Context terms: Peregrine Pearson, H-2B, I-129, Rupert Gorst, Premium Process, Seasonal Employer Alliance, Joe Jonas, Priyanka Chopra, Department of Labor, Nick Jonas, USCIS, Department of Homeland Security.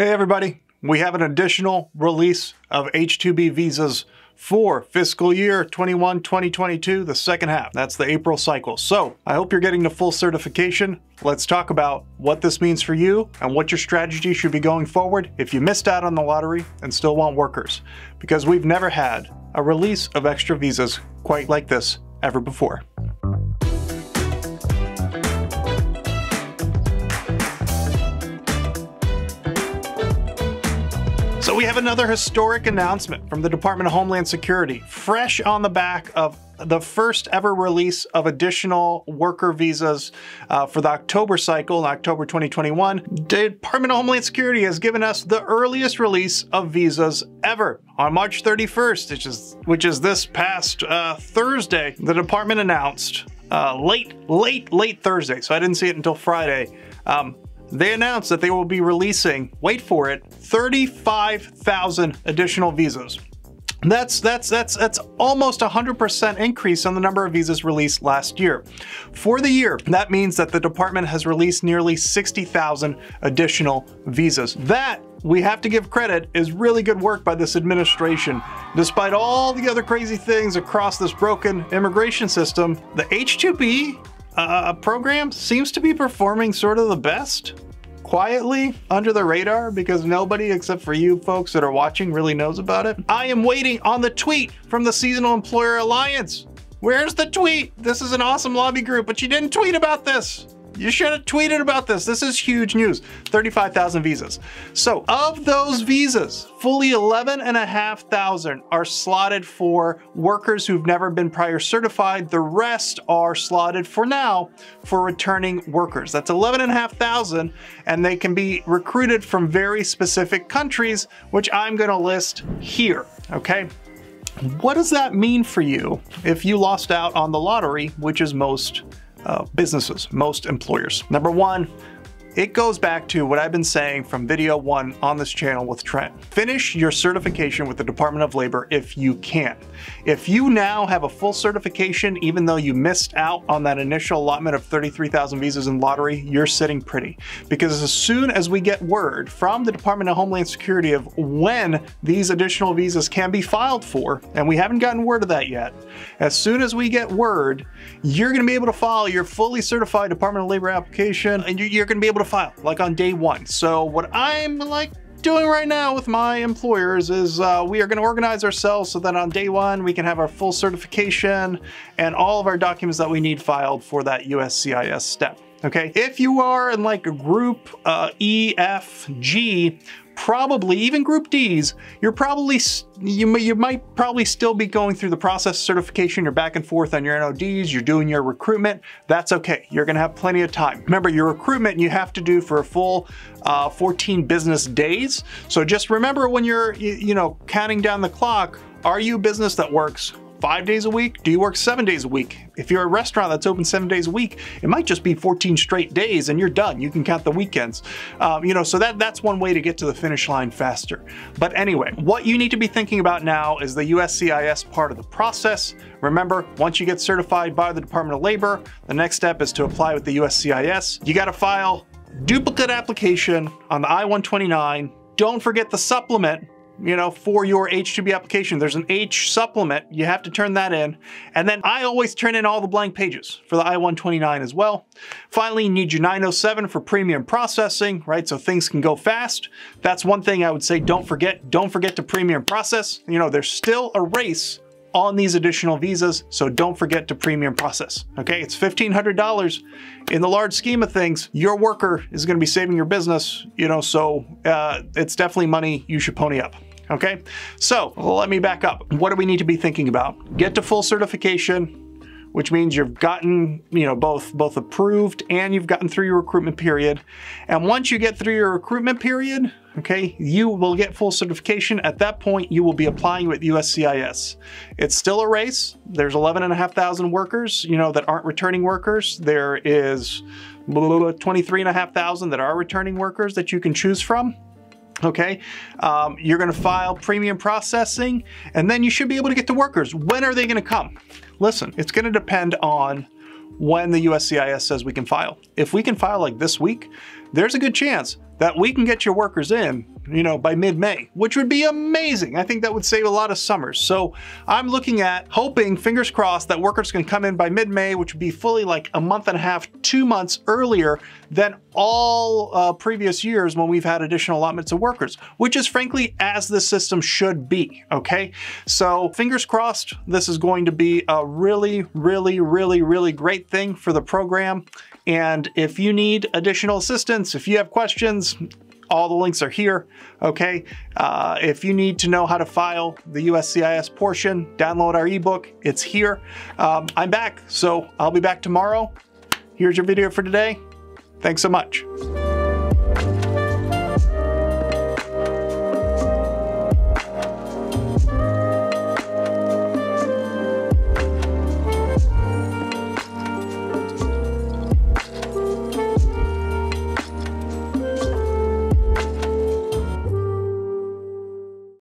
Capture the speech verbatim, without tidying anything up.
Hey everybody, we have an additional release of H two B visas for fiscal year twenty-one twenty twenty-two, the second half. That's the April cycle. So I hope you're getting the full certification. Let's talk about what this means for you and what your strategy should be going forward if you missed out on the lottery and still want workers, because we've never had a release of extra visas quite like this ever before. So we have another historic announcement from the Department of Homeland Security, fresh on the back of the first ever release of additional worker visas uh, for the October cycle in October twenty twenty-one. The Department of Homeland Security has given us the earliest release of visas ever. On March thirty-first, which is, which is this past uh, Thursday, the department announced uh, late, late, late Thursday, so I didn't see it until Friday, um, they announced that they will be releasing, wait for it, thirty-five thousand additional visas. That's that's that's that's almost a hundred percent increase on the number of visas released last year. For the year, that means that the department has released nearly sixty thousand additional visas. That, we have to give credit, is really good work by this administration. Despite all the other crazy things across this broken immigration system, the H two B Uh, program seems to be performing sort of the best, quietly under the radar, because nobody except for you folks that are watching really knows about it. I am waiting on the tweet from the Seasonal Employer Alliance. Where's the tweet? This is an awesome lobby group, but you didn't tweet about this. You should have tweeted about this. This is huge news. thirty-five thousand visas. So of those visas, fully eleven and a half thousand are slotted for workers who've never been prior certified. The rest are slotted for now for returning workers. That's eleven and a half thousand, and they can be recruited from very specific countries, which I'm going to list here. Okay. What does that mean for you if you lost out on the lottery, which is most Uh, businesses, most employers? Number one, it goes back to what I've been saying from video one on this channel with Trent. Finish your certification with the Department of Labor if you can. If you now have a full certification, even though you missed out on that initial allotment of thirty-three thousand visas in lottery, you're sitting pretty. Because as soon as we get word from the Department of Homeland Security of when these additional visas can be filed for, and we haven't gotten word of that yet, as soon as we get word, you're going to be able to file your fully certified Department of Labor application, and you're going to be able to file like on day one. So what I'm like doing right now with my employers is uh, we are going to organize ourselves so that on day one we can have our full certification and all of our documents that we need filed for that U S C I S step. Okay, if you are in like a group uh, E, F, G, probably even group D's, you're probably, you, you might probably still be going through the process of certification. You're back and forth on your N O Ds, you're doing your recruitment. That's okay. You're going to have plenty of time. Remember, your recruitment you have to do for a full uh, fourteen business days. So just remember when you're, you, you know, counting down the clock, are you a business that works five days a week? Do you work seven days a week? If you're a restaurant that's open seven days a week, it might just be fourteen straight days and you're done. You can count the weekends. Um, you know, so that, that's one way to get to the finish line faster. But anyway, what you need to be thinking about now is the U S C I S part of the process. Remember, once you get certified by the Department of Labor, the next step is to apply with the U S C I S. You got to file duplicate application on the I one twenty-nine. Don't forget the supplement, you know, for your H two B application. There's an H supplement. You have to turn that in. And then I always turn in all the blank pages for the I one twenty-nine as well. Finally, you need your nine oh seven for premium processing, right? So things can go fast. That's one thing I would say, don't forget, don't forget to premium process. You know, there's still a race on these additional visas, so don't forget to premium process. Okay, it's fifteen hundred dollars. In the large scheme of things, your worker is gonna be saving your business, you know, so uh, it's definitely money you should pony up. Okay, so let me back up. What do we need to be thinking about? Get to full certification, which means you've gotten, you know, both, both approved and you've gotten through your recruitment period. And once you get through your recruitment period, okay, you will get full certification. At that point, you will be applying with U S C I S. It's still a race. There's eleven and a half thousand workers, you know, that aren't returning workers. There is twenty-three and a half thousand that are returning workers that you can choose from. Okay, um, you're gonna file premium processing, and then you should be able to get to workers. When are they gonna come? Listen, it's gonna depend on when the U S C I S says we can file. If we can file like this week, there's a good chance that we can get your workers in, you know, by mid-May, which would be amazing. I think that would save a lot of summers. So I'm looking at hoping, fingers crossed, that workers can come in by mid-May, which would be fully like a month and a half, two months earlier than all uh, previous years when we've had additional allotments of workers, which is frankly as the system should be, okay? So fingers crossed, this is going to be a really, really, really, really great thing for the program. And if you need additional assistance, if you have questions, all the links are here, okay? Uh, if you need to know how to file the U S C I S portion, download our ebook, it's here. Um, I'm back, so I'll be back tomorrow. Here's your video for today. Thanks so much.